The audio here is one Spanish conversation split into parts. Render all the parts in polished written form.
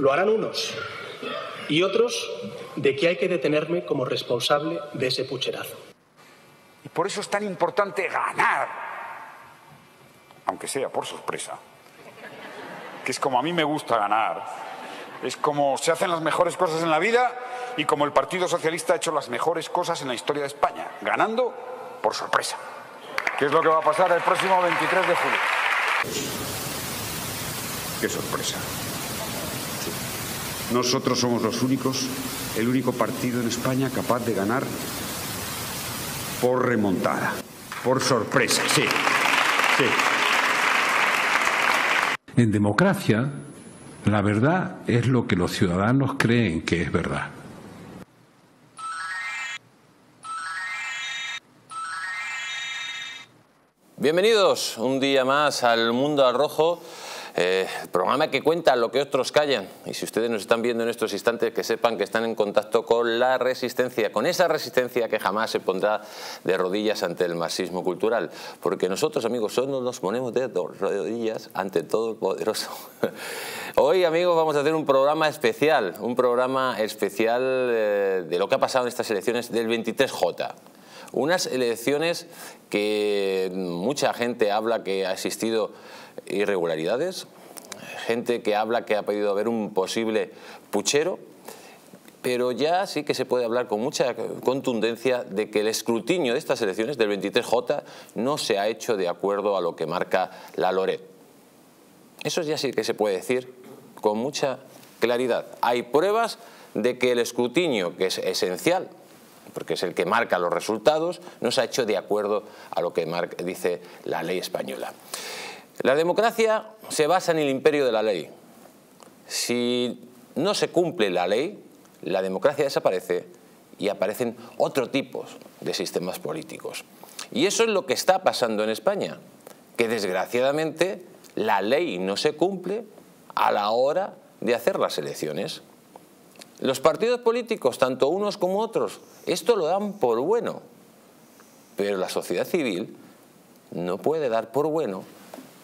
Lo harán unos y otros de que hay que detenerme como responsable de ese pucherazo. Y por eso es tan importante ganar, aunque sea por sorpresa, que es como a mí me gusta ganar, es como se hacen las mejores cosas en la vida y como el Partido Socialista ha hecho las mejores cosas en la historia de España, ganando por sorpresa, que es lo que va a pasar el próximo 23 de julio. ¡Qué sorpresa! Nosotros somos los únicos, el único partido en España capaz de ganar por remontada, por sorpresa, sí, sí. En democracia, la verdad es lo que los ciudadanos creen que es verdad. Bienvenidos un día más al Mundo al Rojo. Programa que cuenta lo que otros callan, y si ustedes nos están viendo en estos instantes, que sepan que están en contacto con la resistencia, con esa resistencia que jamás se pondrá de rodillas ante el marxismo cultural, porque nosotros, amigos, solo nos ponemos de rodillas ante todo el poderoso. Hoy, amigos, vamos a hacer un programa especial de lo que ha pasado en estas elecciones del 23J. Unas elecciones que mucha gente habla que ha existido irregularidades, gente que habla que ha podido haber un posible puchero, pero ya sí que se puede hablar con mucha contundencia de que el escrutinio de estas elecciones del 23J no se ha hecho de acuerdo a lo que marca la Loret. Eso ya sí que se puede decir con mucha claridad. Hay pruebas de que el escrutinio, que es esencial, porque es el que marca los resultados, no se ha hecho de acuerdo a lo que dice la ley española. La democracia se basa en el imperio de la ley. Si no se cumple la ley, la democracia desaparece y aparecen otro tipo de sistemas políticos. Y eso es lo que está pasando en España, que desgraciadamente la ley no se cumple a la hora de hacer las elecciones. Los partidos políticos, tanto unos como otros, esto lo dan por bueno. Pero la sociedad civil no puede dar por bueno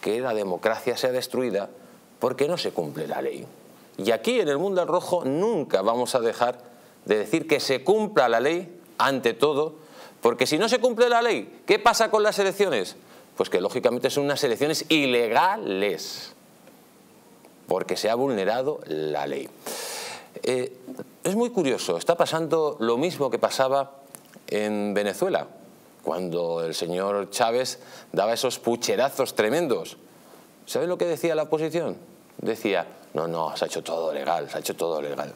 que la democracia sea destruida porque no se cumple la ley. Y aquí, en el Mundo al Rojo, nunca vamos a dejar de decir que se cumpla la ley ante todo, porque si no se cumple la ley, ¿qué pasa con las elecciones? Pues que lógicamente son unas elecciones ilegales, porque se ha vulnerado la ley. Es muy curioso, está pasando lo mismo que pasaba en Venezuela, cuando el señor Chávez daba esos pucherazos tremendos. ¿Saben lo que decía la oposición? Decía, no, no, se ha hecho todo legal, se ha hecho todo legal.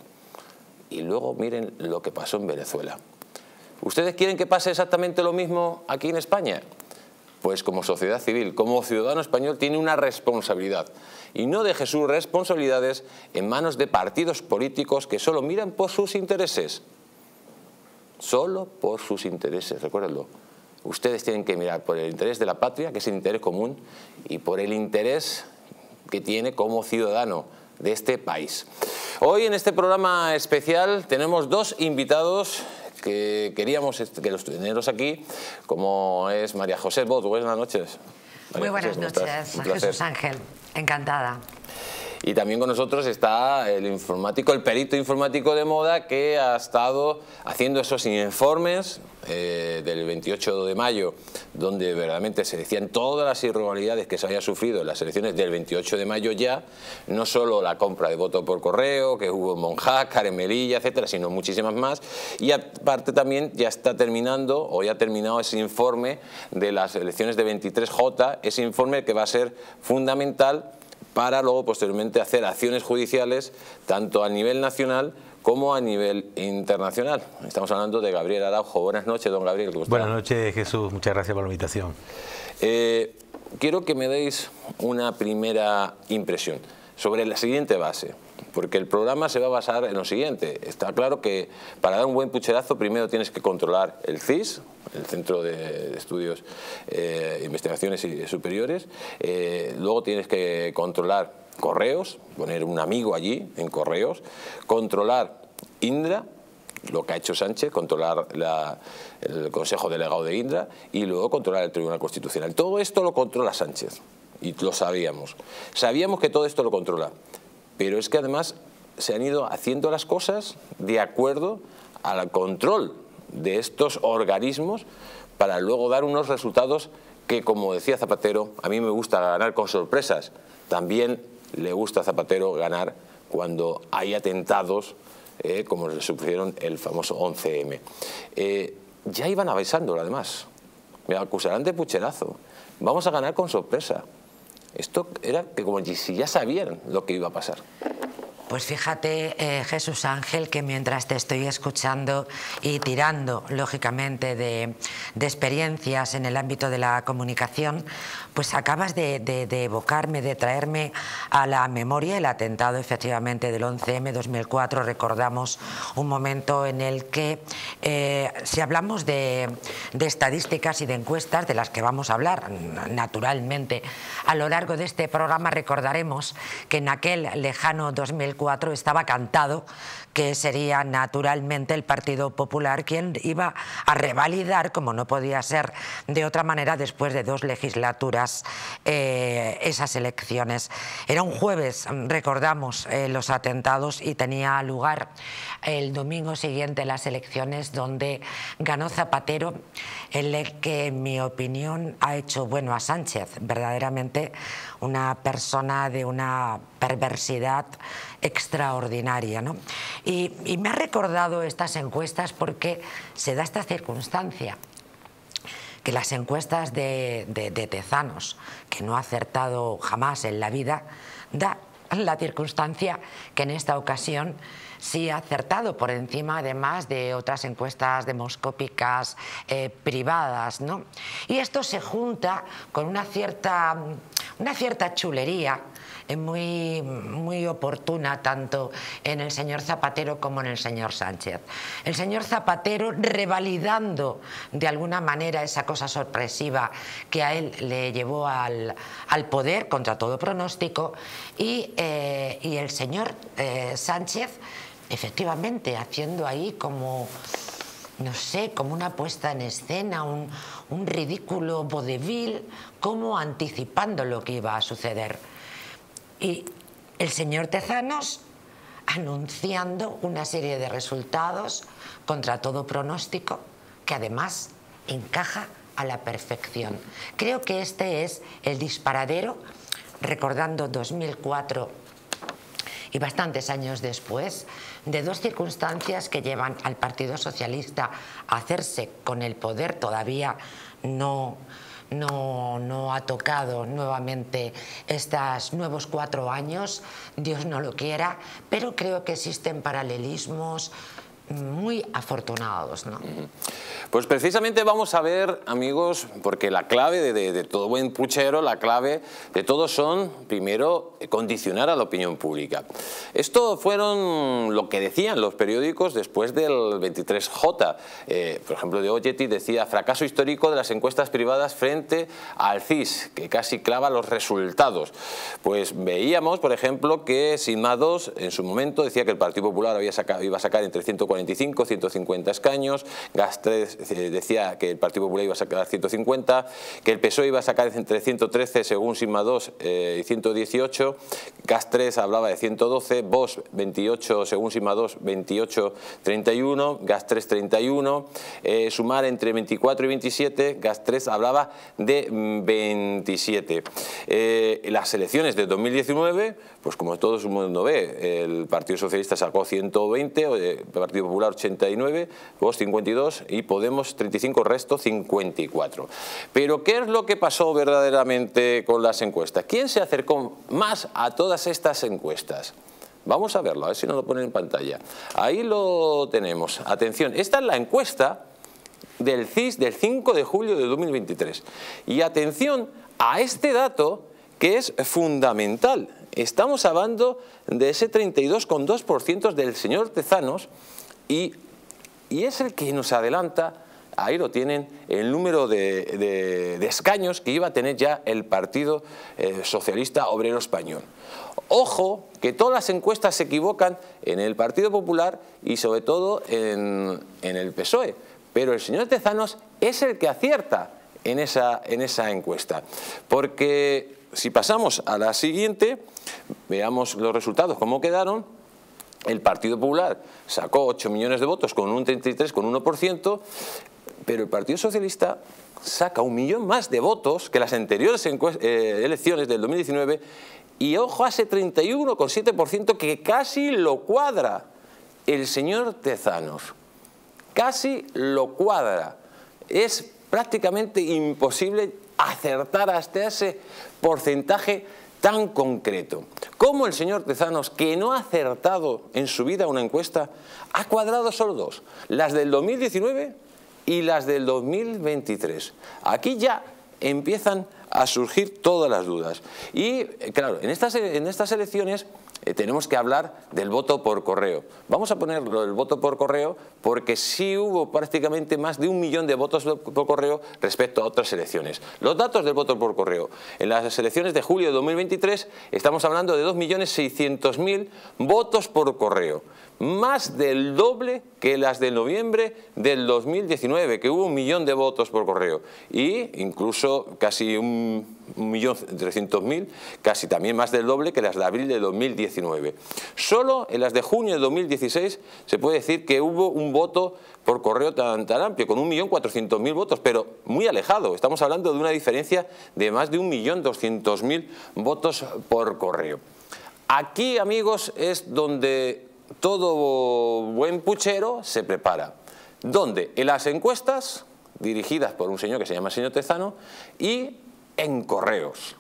Y luego miren lo que pasó en Venezuela. ¿Ustedes quieren que pase exactamente lo mismo aquí en España? Pues como sociedad civil, como ciudadano español, tiene una responsabilidad. Y no deje sus responsabilidades en manos de partidos políticos que solo miran por sus intereses. Solo por sus intereses, recuérdenlo. Ustedes tienen que mirar por el interés de la patria, que es el interés común, y por el interés que tiene como ciudadano de este país. Hoy en este programa especial tenemos dos invitados que queríamos que los teneros aquí, como es María José Botu. Buenas noches. María José, muy buenas noches, Jesús Ángel. Encantada. Y también con nosotros está el informático, el perito informático de moda que ha estado haciendo esos informes del 28 de mayo, donde verdaderamente se decían todas las irregularidades que se había sufrido en las elecciones del 28 de mayo ya, no solo la compra de votos por correo, que hubo en Monjácar, en Melilla, etcétera, sino muchísimas más. Y aparte también ya está terminando o ya ha terminado ese informe de las elecciones de 23J, ese informe que va a ser fundamental para luego posteriormente hacer acciones judiciales tanto a nivel nacional como a nivel internacional. Estamos hablando de Gabriel Araujo. Buenas noches, don Gabriel. Buenas noches, Jesús. Muchas gracias por la invitación. Quiero que me deis una primera impresión sobre la siguiente base, porque el programa se va a basar en lo siguiente. Está claro que para dar un buen pucherazo primero tienes que controlar el CIS, el Centro de Estudios Investigaciones Superiores, luego tienes que controlar Correos, poner un amigo allí en Correos, controlar Indra, lo que ha hecho Sánchez, controlar el Consejo Delegado de Indra y luego controlar el Tribunal Constitucional. Todo esto lo controla Sánchez y lo sabíamos. Sabíamos que todo esto lo controla. Pero es que además se han ido haciendo las cosas de acuerdo al control de estos organismos para luego dar unos resultados que, como decía Zapatero, a mí me gusta ganar con sorpresas. También le gusta a Zapatero ganar cuando hay atentados como le sufrieron el famoso 11M. Ya iban avisándolo, además. Me acusarán de pucherazo. Vamos a ganar con sorpresa. Esto era que como si ya sabían lo que iba a pasar. Pues fíjate, Jesús Ángel, que mientras te estoy escuchando y tirando, lógicamente, de experiencias en el ámbito de la comunicación, pues acabas de evocarme, de traerme a la memoria el atentado, efectivamente, del 11M 2004. Recordamos un momento en el que, si hablamos de estadísticas y de encuestas, de las que vamos a hablar, naturalmente, a lo largo de este programa recordaremos que en aquel lejano 2004, estaba cantado que sería naturalmente el Partido Popular quien iba a revalidar, como no podía ser de otra manera después de 2 legislaturas, esas elecciones. Era un jueves, recordamos los atentados, y tenía lugar el domingo siguiente las elecciones, donde ganó Zapatero, el que en mi opinión ha hecho bueno a Sánchez, verdaderamente una persona de una perversidad extraordinaria, ¿no? Y me ha recordado estas encuestas porque se da esta circunstancia, que las encuestas de Tezanos, que no ha acertado jamás en la vida, da la circunstancia que en esta ocasión sí ha acertado, por encima además de otras encuestas demoscópicas privadas, ¿no? Y esto se junta con una cierta chulería muy, muy oportuna tanto en el señor Zapatero como en el señor Sánchez. El señor Zapatero revalidando de alguna manera esa cosa sorpresiva que a él le llevó al poder contra todo pronóstico, y el señor Sánchez efectivamente haciendo ahí como, no sé, como una puesta en escena, un ridículo vodevil, como anticipando lo que iba a suceder. Y el señor Tezanos anunciando una serie de resultados contra todo pronóstico, que además encaja a la perfección. Creo que este es el disparadero, recordando 2004 y bastantes años después, de 2 circunstancias que llevan al Partido Socialista a hacerse con el poder. Todavía no ha tocado nuevamente estos nuevos 4 años, Dios no lo quiera, pero creo que existen paralelismos muy afortunados, ¿no? Pues precisamente vamos a ver, amigos, porque la clave de todo buen puchero, la clave de todo son, primero, condicionar a la opinión pública. Esto fueron lo que decían los periódicos después del 23J. Por ejemplo, de Ojeti decía: fracaso histórico de las encuestas privadas frente al CIS, que casi clava los resultados. Pues veíamos, por ejemplo, que Sigma Dos en su momento decía que el Partido Popular iba a sacar entre 145 y 150 escaños, Gas3 decía que el Partido Popular iba a sacar 150, que el PSOE iba a sacar entre 113 según Sigma Dos y 118, Gas3 hablaba de 112, Vox 28 según Sigma Dos, 28-31, Gas3 31, Sumar entre 24 y 27, Gas3 hablaba de 27. Las elecciones de 2019, pues como todo el mundo ve, el Partido Socialista sacó 120, Partido Popular 89, Vox 52 y Podemos 35, resto 54. Pero ¿qué es lo que pasó verdaderamente con las encuestas? ¿Quién se acercó más a todas estas encuestas? Vamos a verlo, a ver si nos lo ponen en pantalla. Ahí lo tenemos. Atención, esta es la encuesta del CIS del 5 de julio de 2023. Y atención a este dato que es fundamental. Estamos hablando de ese 32,2% del señor Tezanos, y es el que nos adelanta, ahí lo tienen, el número de escaños que iba a tener ya el Partido Socialista Obrero Español. Ojo, que todas las encuestas se equivocan en el Partido Popular y sobre todo en el PSOE, pero el señor Tezanos es el que acierta en esa encuesta, porque si pasamos a la siguiente, veamos los resultados, cómo quedaron. El Partido Popular sacó 8 millones de votos con un 33,1%, pero el Partido Socialista saca 1 millón más de votos que las anteriores elecciones del 2019 y, ojo, hace 31,7% que casi lo cuadra el señor Tezanos. Casi lo cuadra. Es prácticamente imposible acertar hasta ese porcentaje tan concreto. ¿Cómo el señor Tezanos, que no ha acertado en su vida una encuesta, ha cuadrado solo dos? Las del 2019 y las del 2023. Aquí ya empiezan a surgir todas las dudas. Y claro, en estas elecciones tenemos que hablar del voto por correo. Vamos a ponerlo el voto por correo porque sí hubo prácticamente más de 1 millón de votos por correo respecto a otras elecciones. Los datos del voto por correo. En las elecciones de julio de 2023 estamos hablando de 2.600.000 votos por correo. Más del doble que las de noviembre del 2019, que hubo 1 millón de votos por correo. Y incluso casi 1.300.000, casi también más del doble que las de abril de 2019. Solo en las de junio de 2016 se puede decir que hubo un voto por correo tan amplio, con 1.400.000 votos, pero muy alejado. Estamos hablando de una diferencia de más de 1.200.000 votos por correo. Aquí, amigos, es donde todo buen puchero se prepara. ¿Dónde? En las encuestas dirigidas por un señor que se llama señor Tezano y en correos,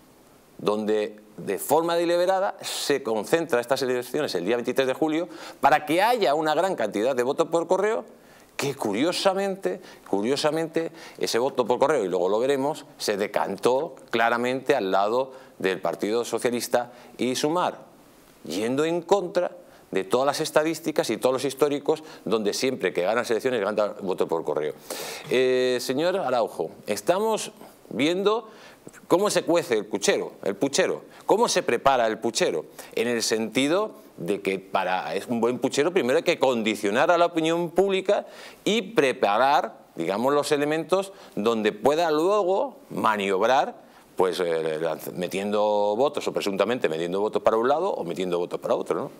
donde de forma deliberada se concentra estas elecciones el día 23 de julio para que haya una gran cantidad de votos por correo que curiosamente ese voto por correo, y luego lo veremos, se decantó claramente al lado del Partido Socialista y Sumar, yendo en contra de todas las estadísticas y todos los históricos donde siempre que ganan elecciones ganan votos por correo. Señor Araujo, estamos viendo cómo se cuece el puchero, cómo se prepara el puchero, en el sentido de que para un buen puchero primero hay que condicionar a la opinión pública y preparar, digamos, los elementos donde pueda luego maniobrar, pues metiendo votos o presuntamente metiendo votos para un lado o metiendo votos para otro, ¿no?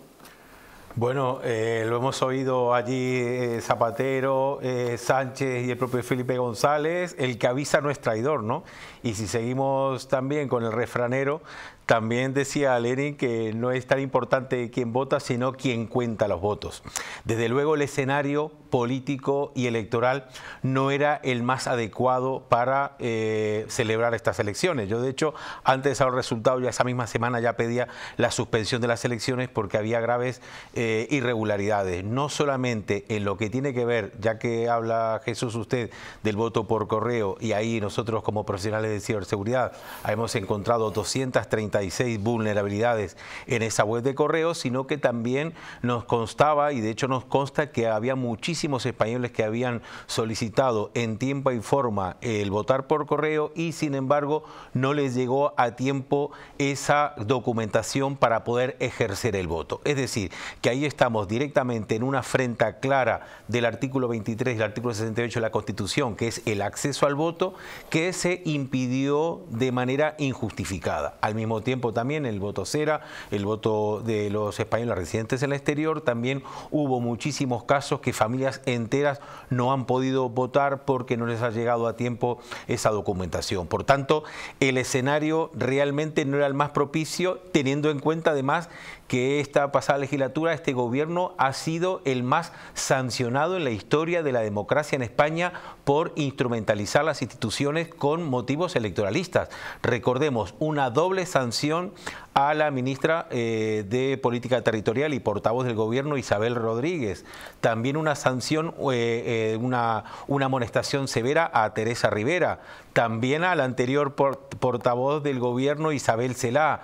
Bueno, lo hemos oído allí Zapatero, Sánchez y el propio Felipe González, el que avisa no es traidor, ¿no? Y si seguimos también con el refranero, también decía Lenin que no es tan importante quién vota, sino quién cuenta los votos. Desde luego el escenario político y electoral no era el más adecuado para celebrar estas elecciones. Yo, de hecho, antes de los resultados, ya esa misma semana ya pedía la suspensión de las elecciones porque había graves irregularidades. No solamente en lo que tiene que ver, ya que habla Jesús usted del voto por correo, y ahí nosotros como profesionales de ciberseguridad hemos encontrado 236 vulnerabilidades en esa web de correo, sino que también nos constaba, y de hecho nos consta, que había muchísimos españoles que habían solicitado en tiempo y forma el votar por correo y sin embargo no les llegó a tiempo esa documentación para poder ejercer el voto. Es decir, que ahí estamos directamente en una afrenta clara del artículo 23 y el artículo 68 de la Constitución, que es el acceso al voto, que se impidió de manera injustificada. Al mismo tiempo también el voto CERA, el voto de los españoles residentes en el exterior, también hubo muchísimos casos que familias enteras no han podido votar porque no les ha llegado a tiempo esa documentación. Por tanto, el escenario realmente no era el más propicio, teniendo en cuenta además que esta pasada legislatura, este gobierno ha sido el más sancionado en la historia de la democracia en España por instrumentalizar las instituciones con motivos electoralistas. Recordemos, una doble sanción a la ministra de Política Territorial y portavoz del gobierno, Isabel Rodríguez. También una sanción, una amonestación severa a Teresa Rivera. También al anterior portavoz del gobierno, Isabel Celá.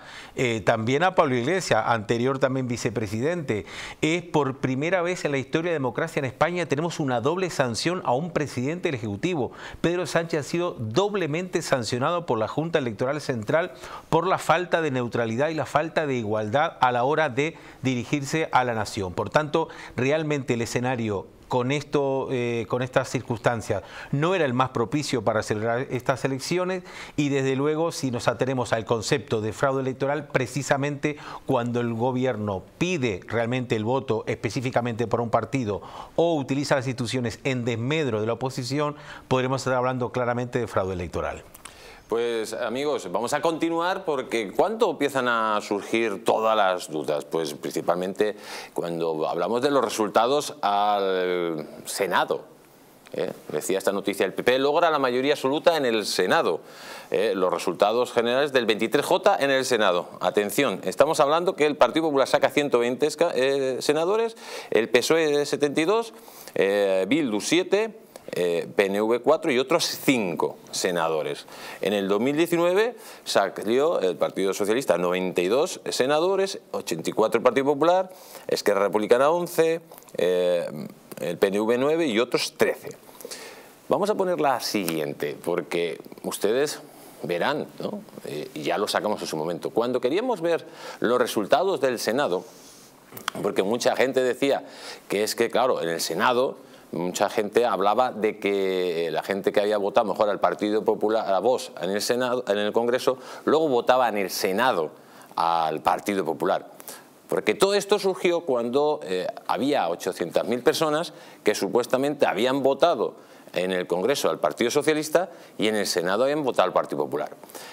También a Pablo Iglesias, anterior también vicepresidente. Es por primera vez en la historia de la democracia en España tenemos una doble sanción a un presidente del Ejecutivo. Pedro Sánchez ha sido doblemente sancionado por la Junta Electoral Central por la falta de neutralidad pluralidad y la falta de igualdad a la hora de dirigirse a la nación. Por tanto, realmente el escenario con estas circunstancias no era el más propicio para celebrar estas elecciones, y desde luego, si nos atenemos al concepto de fraude electoral, precisamente cuando el gobierno pide realmente el voto específicamente por un partido o utiliza las instituciones en desmedro de la oposición, podremos estar hablando claramente de fraude electoral. Pues amigos, vamos a continuar porque ¿cuánto empiezan a surgir todas las dudas? Pues principalmente cuando hablamos de los resultados al Senado. Decía esta noticia, el PP logra la mayoría absoluta en el Senado. Los resultados generales del 23J en el Senado. Atención, estamos hablando que el Partido Popular saca 120 senadores, el PSOE 72, Bildu 7... PNV 4 y otros 5 senadores. En el 2019 salió el Partido Socialista 92 senadores, 84 el Partido Popular, Esquerra Republicana 11, el PNV 9 y otros 13. Vamos a poner la siguiente, porque ustedes verán, ¿no? Ya lo sacamos en su momento. Cuando queríamos ver los resultados del Senado, porque mucha gente decía que es que, claro, en el Senado mucha gente hablaba de que la gente que había votado mejor al Partido Popular, a Vox en el Senado, en el Congreso, luego votaba en el Senado al Partido Popular. Porque todo esto surgió cuando había 800.000 personas que supuestamente habían votado en el Congreso al Partido Socialista y en el Senado habían votado al Partido Popular.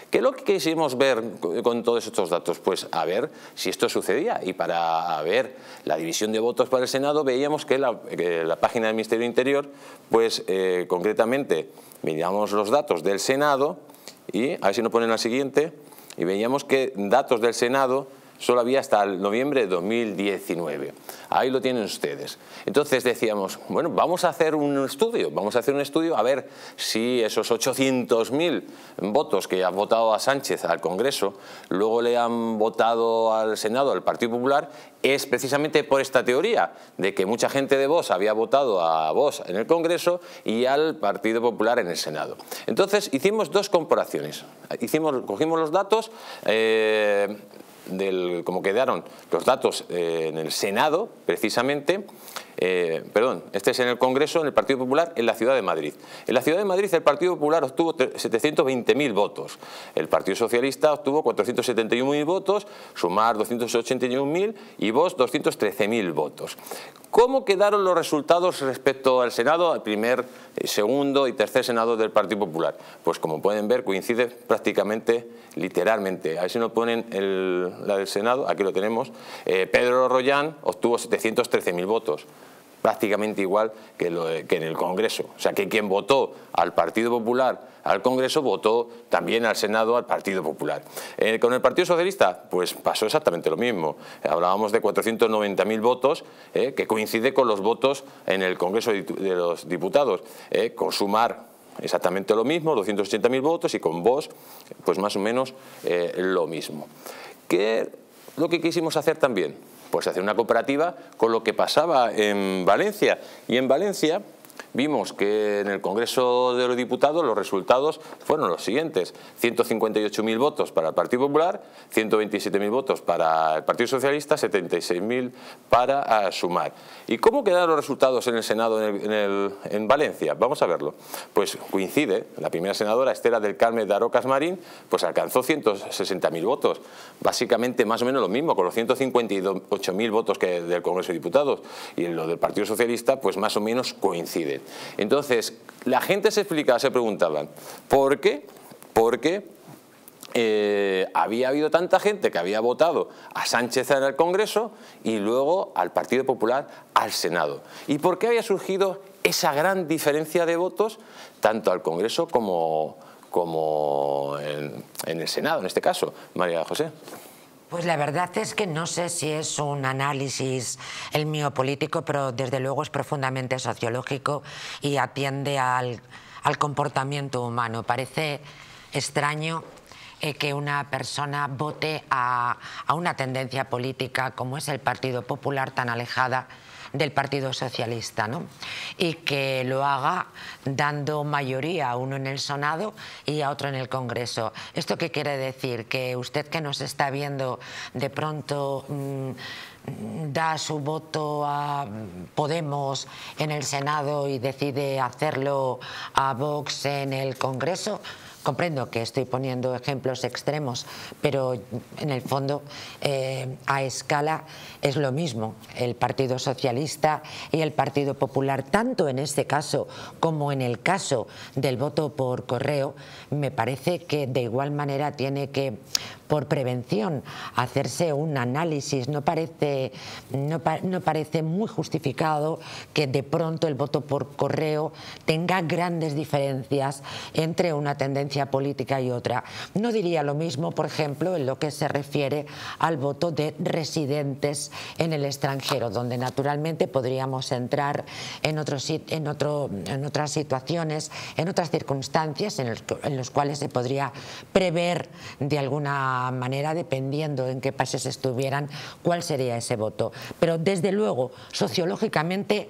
¿Qué es lo que quisimos ver con todos estos datos? Pues a ver si esto sucedía, y para ver la división de votos para el Senado veíamos que la página del Ministerio Interior, pues concretamente miramos los datos del Senado, y a ver si nos ponen la siguiente, y veíamos que datos del Senado solo había hasta el noviembre de 2019. Ahí lo tienen ustedes. Entonces decíamos, bueno, vamos a hacer un estudio, a ver si esos 800.000 votos que han votado a Sánchez al Congreso, luego le han votado al Senado, al Partido Popular, es precisamente por esta teoría de que mucha gente de Vox había votado a Vox en el Congreso y al Partido Popular en el Senado. Entonces hicimos dos comparaciones. Cogimos los datos como quedaron los datos en el Senado, precisamente, perdón, este es en el Congreso, en el Partido Popular, en la Ciudad de Madrid. En la Ciudad de Madrid el Partido Popular obtuvo 720.000 votos, el Partido Socialista obtuvo 471.000 votos, Sumar 281.000 y Vox 213.000 votos. ¿Cómo quedaron los resultados respecto al Senado, al primer, segundo y tercer Senado del Partido Popular? Pues como pueden ver coincide prácticamente, literalmente. A ver si nos ponen la del Senado, aquí lo tenemos. Pedro Rollán obtuvo 713.000 votos, prácticamente igual que en el Congreso. O sea que quien votó al Partido Popular al Congreso votó también al Senado al Partido Popular. Con el Partido Socialista pues pasó exactamente lo mismo. Hablábamos de 490.000 votos, que coincide con los votos en el Congreso de los Diputados. Con Sumar exactamente lo mismo, 280.000 votos, y con Vox pues más o menos lo mismo. ¿Qué lo que quisimos hacer también? Pues hacer una comparativa con lo que pasaba en Valencia. Y en Valencia vimos que en el Congreso de los Diputados los resultados fueron los siguientes: 158.000 votos para el Partido Popular, 127.000 votos para el Partido Socialista, 76.000 para Sumar. ¿Y cómo quedaron los resultados en el Senado en Valencia? Vamos a verlo. Pues coincide, la primera senadora, Estela del Carmen de Arocas Marín, pues alcanzó 160.000 votos, básicamente más o menos lo mismo, con los 158.000 votos que del Congreso de Diputados, y en lo del Partido Socialista pues más o menos coincide. Entonces, la gente se preguntaban, ¿por qué? Porque había habido tanta gente que había votado a Sánchez en el Congreso y luego al Partido Popular al Senado. ¿Y por qué había surgido esa gran diferencia de votos tanto al Congreso como en el Senado, en este caso, María José? Pues la verdad es que no sé si es un análisis el mío político, pero desde luego es profundamente sociológico y atiende al comportamiento humano. Parece extraño que una persona vote a una tendencia política como es el Partido Popular, tan alejada del Partido Socialista, ¿no? Y que lo haga dando mayoría a uno en el Senado y a otro en el Congreso. ¿Esto qué quiere decir? Que usted que nos está viendo de pronto da su voto a Podemos en el Senado y decide hacerlo a Vox en el Congreso. Comprendo que estoy poniendo ejemplos extremos, pero en el fondo a escala es lo mismo. El Partido Socialista y el Partido Popular, tanto en este caso como en el caso del voto por correo, me parece que de igual manera tiene que, por prevención, hacerse un análisis. No parece muy justificado que de pronto el voto por correo tenga grandes diferencias entre una tendencia política y otra. No diría lo mismo, por ejemplo, en lo que se refiere al voto de residentes en el extranjero, donde naturalmente podríamos entrar en otras situaciones, en otras circunstancias en las cuales se podría prever de alguna manera, dependiendo en qué países estuvieran, cuál sería ese voto. Pero desde luego, sociológicamente,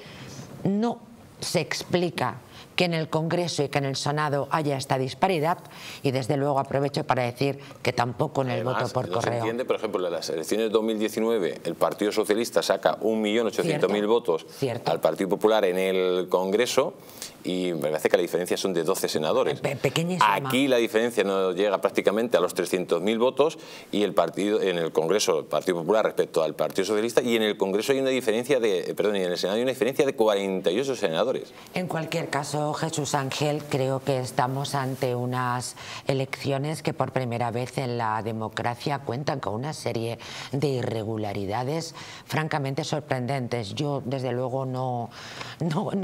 no se explica que en el Congreso y que en el Senado haya esta disparidad, y desde luego aprovecho para decir que tampoco en el voto por correo. Se entiende, por ejemplo, en las elecciones de 2019 el Partido Socialista saca 1.800.000 votos al Partido Popular en el Congreso y me parece que la diferencia son de 12 senadores. Pequeñísima. Aquí la diferencia no llega prácticamente a los 300.000 votos y el partido en el Congreso, el Partido Popular respecto al Partido Socialista, y en el Congreso hay una diferencia de, perdón, y en el Senado hay una diferencia de 48 senadores. En cualquier caso, Jesús Ángel, creo que estamos ante unas elecciones que por primera vez en la democracia cuentan con una serie de irregularidades francamente sorprendentes. Yo desde luego no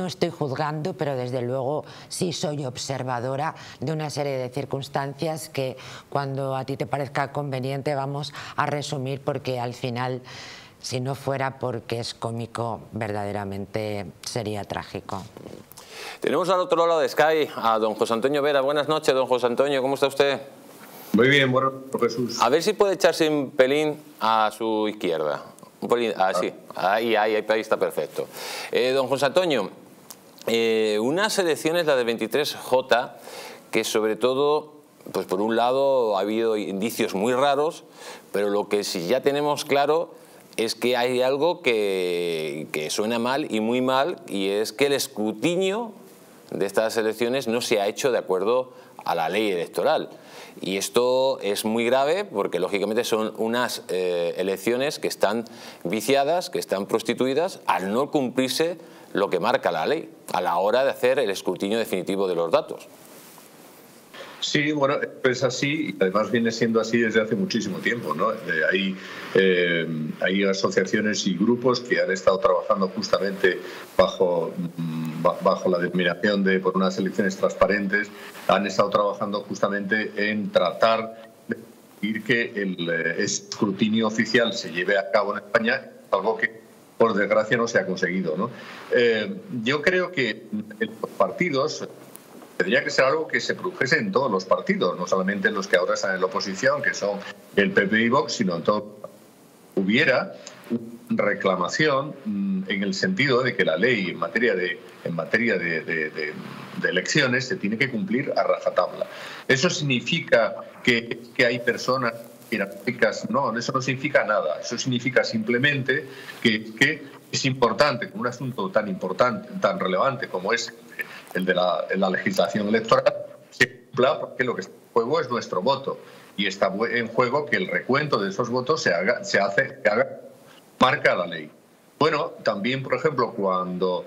estoy juzgando, pero desde luego sí soy observadora de una serie de circunstancias que cuando a ti te parezca conveniente vamos a resumir, porque al final, si no fuera porque es cómico, verdaderamente sería trágico. Tenemos al otro lado de Sky a don José Antonio Vera. Buenas noches, don José Antonio, ¿cómo está usted? Muy bien, bueno, Jesús. A ver si puede echarse un pelín a su izquierda. Un pelín, así, ahí está perfecto. Don José Antonio, unas elecciones, la de 23J, que sobre todo, pues por un lado ha habido indicios muy raros, pero lo que sí ya tenemos claro es que hay algo que suena mal y muy mal, y es que el escrutinio de estas elecciones no se ha hecho de acuerdo a la ley electoral. Y esto es muy grave porque lógicamente son unas elecciones que están viciadas, que están prostituidas al no cumplirse lo que marca la ley a la hora de hacer el escrutinio definitivo de los datos. Sí, bueno, es así, y además viene siendo así desde hace muchísimo tiempo, ¿no? Hay asociaciones y grupos que han estado trabajando justamente bajo la denominación de por unas elecciones transparentes, han estado trabajando justamente en tratar de conseguir que el escrutinio oficial se lleve a cabo en España, algo que por desgracia no se ha conseguido, ¿no? Yo creo que los partidos tendría que ser algo que se produjese en todos los partidos, no solamente en los que ahora están en la oposición, que son el PP y Vox, sino en todo. Hubiera reclamación en el sentido de que la ley en materia de elecciones se tiene que cumplir a rajatabla. Eso significa que hay personas jerárquicas. No, eso no significa nada. Eso significa simplemente que es importante, un asunto tan importante, tan relevante como es el de la legislación electoral, se cumpla, porque lo que está en juego es nuestro voto y está en juego que el recuento de esos votos marca la ley. Bueno, también, por ejemplo, cuando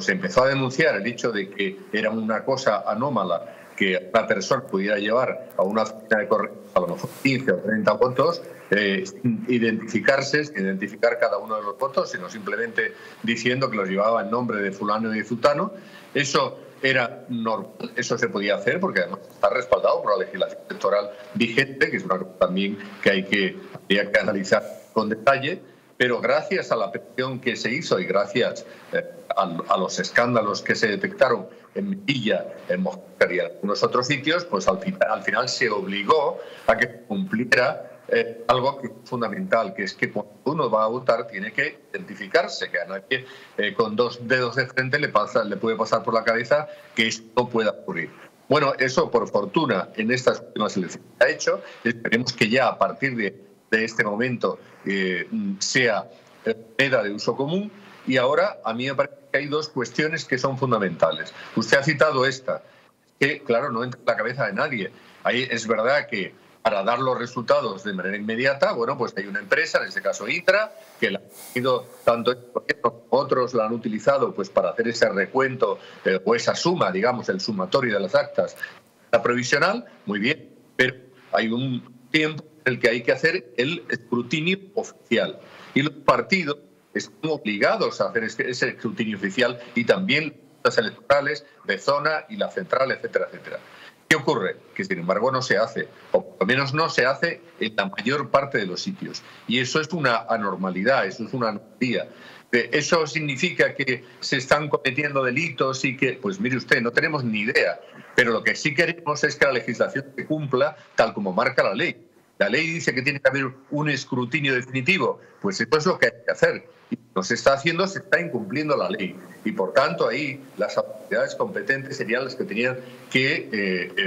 se empezó a denunciar el hecho de que era una cosa anómala que una persona pudiera llevar a una oficina de correo a lo mejor 15 o 30 votos, sin identificar cada uno de los votos, sino simplemente diciendo que los llevaba en nombre de fulano y de zutano, eso era normal, eso se podía hacer porque además está respaldado por la legislación electoral vigente, que es una cosa también que habría que analizar con detalle. Pero gracias a la petición que se hizo y gracias a los escándalos que se detectaron en Melilla, en Moscú y en algunos otros sitios, pues al final se obligó a que cumpliera algo fundamental, que es que cuando uno va a votar tiene que identificarse, que a nadie con dos dedos de frente le puede pasar por la cabeza que esto pueda ocurrir. Bueno, eso por fortuna en estas últimas elecciones se ha hecho. Esperemos que ya a partir de este momento sea moneda de uso común. Y ahora a mí me parece que hay dos cuestiones que son fundamentales. Usted ha citado esta, que claro, no entra en la cabeza de nadie. Ahí es verdad que para dar los resultados de manera inmediata, bueno, pues hay una empresa, en este caso Indra, que la han ido, tanto estos como otros la han utilizado pues para hacer ese recuento o esa suma, digamos, el sumatorio de las actas. La provisional, muy bien, pero hay un tiempo en el que hay que hacer el escrutinio oficial. Y los partidos están obligados a hacer ese escrutinio oficial y también las electorales de zona y la central, etcétera, etcétera. ¿Qué ocurre? Que sin embargo no se hace, o por lo menos no se hace en la mayor parte de los sitios. Y eso es una anormalidad, eso es una anomalía. ¿Eso significa que se están cometiendo delitos y que...? Pues mire usted, no tenemos ni idea. Pero lo que sí queremos es que la legislación se cumpla tal como marca la ley. La ley dice que tiene que haber un escrutinio definitivo. Pues eso es lo que hay que hacer. Y no se está haciendo, se está incumpliendo la ley. Y por tanto ahí las autoridades competentes serían las que tenían que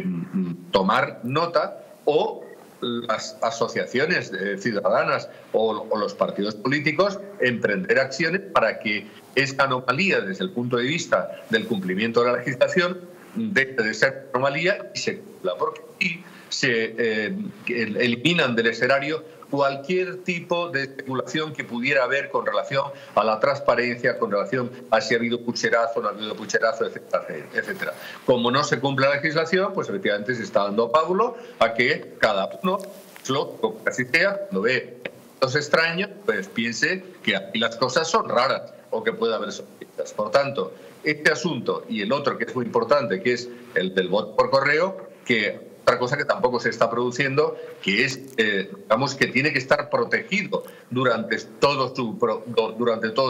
tomar nota, o las asociaciones ciudadanas o los partidos políticos emprender acciones para que esta anomalía desde el punto de vista del cumplimiento de la legislación deje de ser anomalía y se cumpla. Porque aquí se eliminan del escenario cualquier tipo de especulación que pudiera haber con relación a la transparencia, con relación a si ha habido pucherazo, no ha habido pucherazo, etcétera, etcétera. Como no se cumple la legislación, pues efectivamente se está dando pábulo a que cada uno, lo que así sea, cuando ve los extraños, pues piense que aquí las cosas son raras o que puede haber sospechas. Por tanto, este asunto y el otro que es muy importante, que es el del voto por correo, que... otra cosa que tampoco se está produciendo, que es, digamos, que tiene que estar protegido durante todo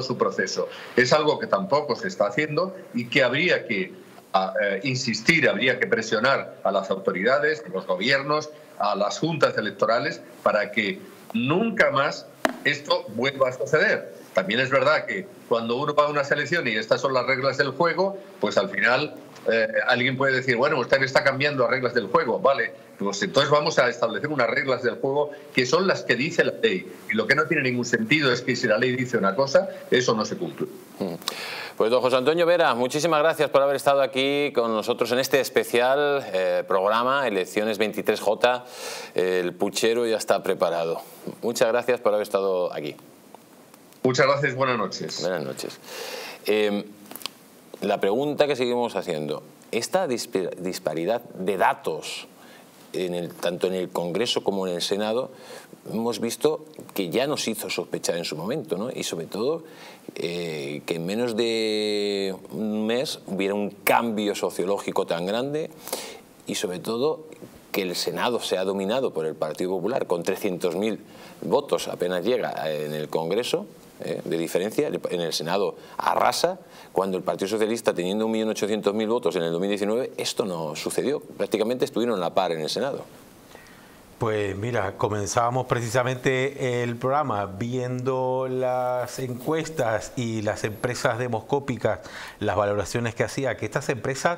su proceso. Es algo que tampoco se está haciendo y que habría que insistir, habría que presionar a las autoridades, a los gobiernos, a las juntas electorales, para que nunca más esto vuelva a suceder. También es verdad que cuando uno va a una selección y estas son las reglas del juego, pues al final... alguien puede decir, bueno, usted está cambiando las reglas del juego, vale, pues entonces vamos a establecer unas reglas del juego que son las que dice la ley. Y lo que no tiene ningún sentido es que si la ley dice una cosa, eso no se cumple. Pues don José Antonio Vera, muchísimas gracias por haber estado aquí con nosotros en este especial programa Elecciones 23J, el puchero ya está preparado. Muchas gracias por haber estado aquí. Muchas gracias, buenas noches. Buenas noches. La pregunta que seguimos haciendo, esta disparidad de datos, tanto en el Congreso como en el Senado, hemos visto que ya nos hizo sospechar en su momento, ¿no? Y sobre todo que en menos de un mes hubiera un cambio sociológico tan grande y sobre todo que el Senado sea dominado por el Partido Popular con 300.000 votos, apenas llega en el Congreso. De diferencia, en el Senado arrasa, cuando el Partido Socialista, teniendo 1.800.000 votos en el 2019, esto no sucedió, prácticamente estuvieron a la par en el Senado. Pues mira, comenzábamos precisamente el programa viendo las encuestas y las empresas demoscópicas, las valoraciones que hacía, que estas empresas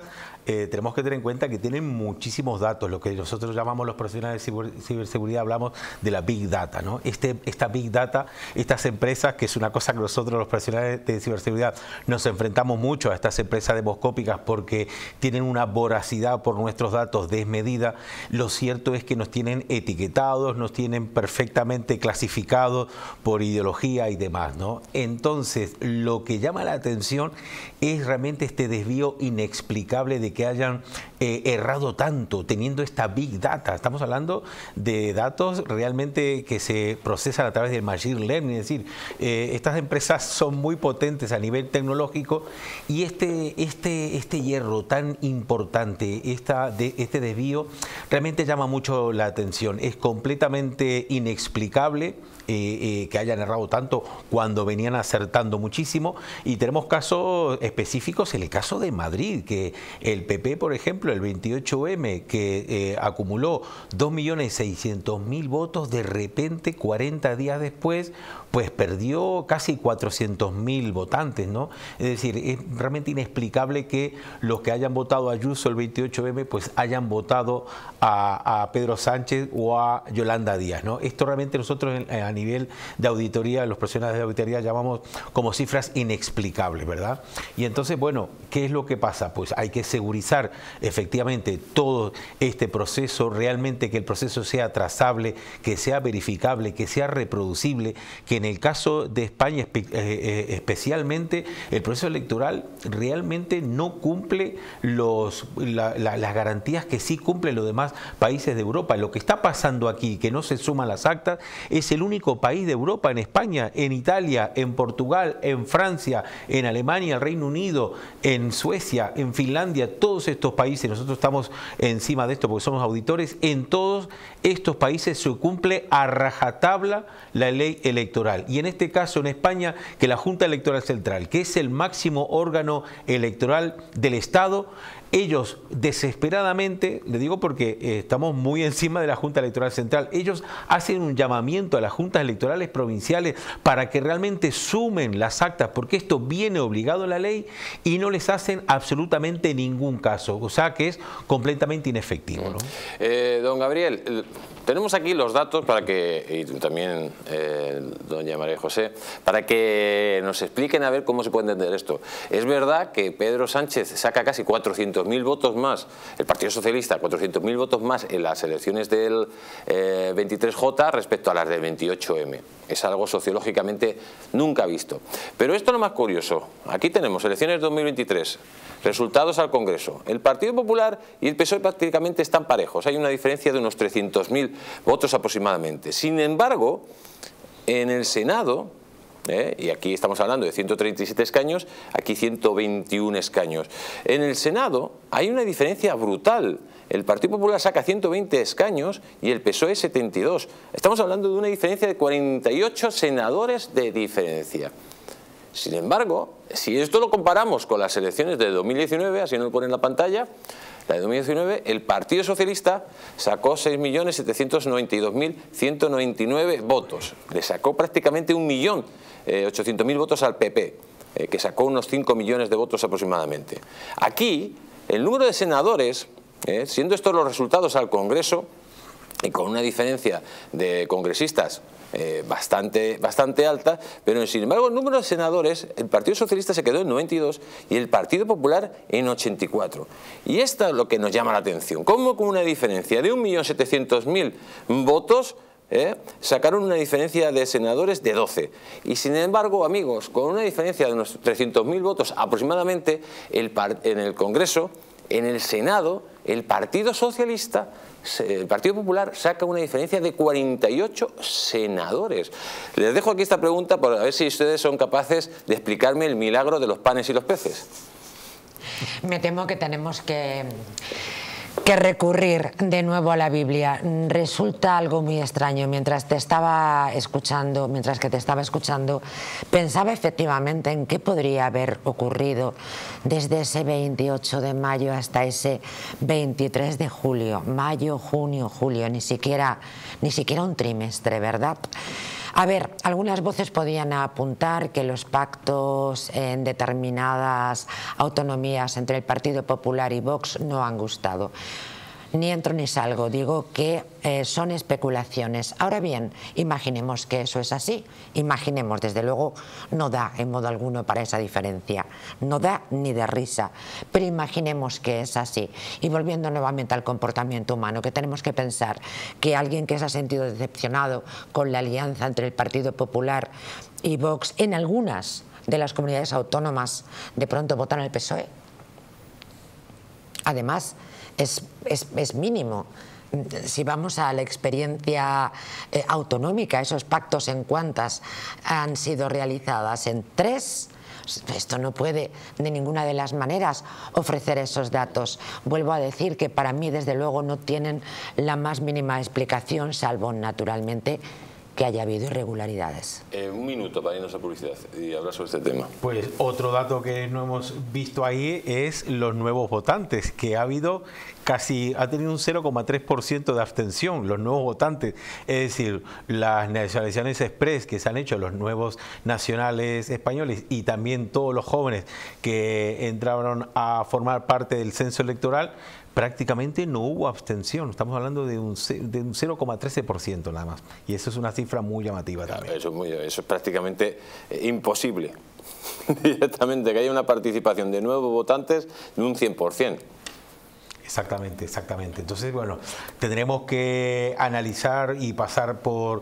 tenemos que tener en cuenta que tienen muchísimos datos, lo que nosotros llamamos los profesionales de ciberseguridad, hablamos de la Big Data, ¿no? Esta Big Data, estas empresas, que es una cosa que nosotros los profesionales de ciberseguridad nos enfrentamos mucho a estas empresas demoscópicas porque tienen una voracidad por nuestros datos desmedida. Lo cierto es que nos tienen etiquetados, nos tienen perfectamente clasificados por ideología y demás, ¿no? Entonces, lo que llama la atención es realmente este desvío inexplicable de que hayan errado tanto teniendo esta Big Data. Estamos hablando de datos realmente que se procesan a través del Machine Learning, es decir, estas empresas son muy potentes a nivel tecnológico y este hierro tan importante, este desvío, realmente llama mucho la atención. Es completamente inexplicable que hayan errado tanto cuando venían acertando muchísimo. Y tenemos casos específicos, en el caso de Madrid, que el PP, por ejemplo, el 28M, que acumuló 2.600.000 votos, de repente 40 días después, pues perdió casi 400.000 votantes, ¿no? Es decir, es realmente inexplicable que los que hayan votado a Ayuso el 28M, pues hayan votado a Pedro Sánchez o a Yolanda Díaz, ¿no? Esto realmente nosotros a nivel de auditoría, los profesionales de auditoría llamamos como cifras inexplicables, ¿verdad? Y entonces, bueno, ¿qué es lo que pasa? Pues hay que segurizar efectivamente todo este proceso, realmente que el proceso sea trazable, que sea verificable, que sea reproducible, que en el caso de España especialmente, el proceso electoral realmente no cumple las garantías que sí cumplen los demás países de Europa. Lo que está pasando aquí, que no se suman las actas, es el único país de Europa, en España, en Italia, en Portugal, en Francia, en Alemania, el Reino Unido, en Suecia, en Finlandia, todos estos países, nosotros estamos encima de esto porque somos auditores, en todos estos países se cumple a rajatabla la ley electoral. Y en este caso en España, que la Junta Electoral Central, que es el máximo órgano electoral del Estado, ellos desesperadamente, le digo porque estamos muy encima de la Junta Electoral Central, ellos hacen un llamamiento a las juntas electorales provinciales para que realmente sumen las actas, porque esto viene obligado a la ley y no les hacen absolutamente ningún caso, o sea que es completamente inefectivo, ¿no? Don Gabriel, tenemos aquí los datos para que, y también doña María José, para que nos expliquen a ver cómo se puede entender esto. Es verdad que Pedro Sánchez saca casi 400.000 votos más, el Partido Socialista 400.000 votos más en las elecciones del 23J respecto a las del 28M. Es algo sociológicamente nunca visto. Pero esto es lo más curioso. Aquí tenemos elecciones 2023, resultados al Congreso. El Partido Popular y el PSOE prácticamente están parejos. Hay una diferencia de unos 300.000 votos aproximadamente. Sin embargo, en el Senado, y aquí estamos hablando de 137 escaños, aquí 121 escaños. En el Senado hay una diferencia brutal. El Partido Popular saca 120 escaños y el PSOE 72. Estamos hablando de una diferencia de 48 senadores de diferencia. Sin embargo, si esto lo comparamos con las elecciones de 2019, así nos lo pone en la pantalla, la de 2019, el Partido Socialista sacó 6.792.199 votos. Le sacó prácticamente 1.800.000 votos al PP, que sacó unos 5 millones de votos aproximadamente. Aquí, el número de senadores, siendo estos los resultados al Congreso, y con una diferencia de congresistas bastante alta, pero sin embargo el número de senadores, el Partido Socialista se quedó en 92 y el Partido Popular en 84. Y esto es lo que nos llama la atención. ¿Cómo con una diferencia de 1.700.000 votos sacaron una diferencia de senadores de 12? Y sin embargo, amigos, con una diferencia de unos 300.000 votos aproximadamente en el Congreso, en el Senado, el Partido Socialista, el Partido Popular saca una diferencia de 48 senadores. Les dejo aquí esta pregunta para ver si ustedes son capaces de explicarme el milagro de los panes y los peces. Me temo que tenemos que recurrir de nuevo a la Biblia. Resulta algo muy extraño. Mientras que te estaba escuchando, pensaba efectivamente en qué podría haber ocurrido desde ese 28 de mayo hasta ese 23 de julio. Mayo, junio, julio, ni siquiera un trimestre, ¿verdad? A ver, algunas voces podían apuntar que los pactos en determinadas autonomías entre el Partido Popular y Vox no han gustado. Ni entro ni salgo, digo que son especulaciones. Ahora bien, imaginemos que eso es así, imaginemos, desde luego no da en modo alguno para esa diferencia, no da ni de risa, pero imaginemos que es así. Y volviendo nuevamente al comportamiento humano, que tenemos que pensar que alguien que se ha sentido decepcionado con la alianza entre el Partido Popular y Vox en algunas de las comunidades autónomas de pronto votan al PSOE. Además, es mínimo. Si vamos a la experiencia autonómica, esos pactos en cuántas han sido realizadas, en 3. Esto no puede de ninguna de las maneras ofrecer esos datos. Vuelvo a decir que para mí desde luego no tienen la más mínima explicación, salvo naturalmente que haya habido irregularidades. Un minuto para irnos a publicidad y hablar sobre este tema. Pues otro dato que no hemos visto ahí es los nuevos votantes, que ha habido casi, ha tenido un 0,3% de abstención, los nuevos votantes. Es decir, las nacionalizaciones express que se han hecho, los nuevos nacionales españoles y también todos los jóvenes que entraron a formar parte del censo electoral, prácticamente no hubo abstención. Estamos hablando de un 0,13% nada más. Y eso es una cifra muy llamativa también. Eso es prácticamente imposible. Directamente, que haya una participación de nuevos votantes de un 100%. Exactamente, exactamente. Entonces, bueno, tendremos que analizar y pasar por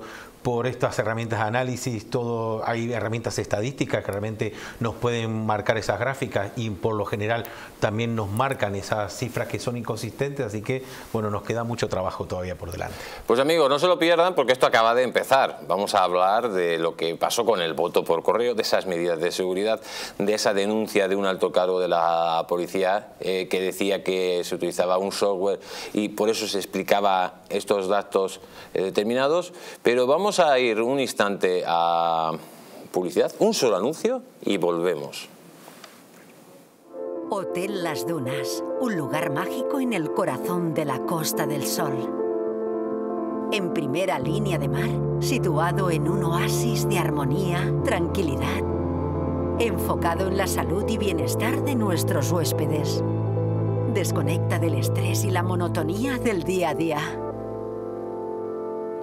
estas herramientas de análisis. Todo, hay herramientas estadísticas que realmente nos pueden marcar esas gráficas y por lo general también nos marcan esas cifras que son inconsistentes, así que bueno, nos queda mucho trabajo todavía por delante. Pues amigos, no se lo pierdan porque esto acaba de empezar. Vamos a hablar de lo que pasó con el voto por correo, de esas medidas de seguridad, de esa denuncia de un alto cargo de la policía que decía que se utilizaba un software y por eso se explicaba estos datos determinados, pero vamos a ir un instante a publicidad, un solo anuncio y volvemos. Hotel Las Dunas, un lugar mágico en el corazón de la Costa del Sol. En primera línea de mar, situado en un oasis de armonía, tranquilidad, enfocado en la salud y bienestar de nuestros huéspedes. Desconecta del estrés y la monotonía del día a día.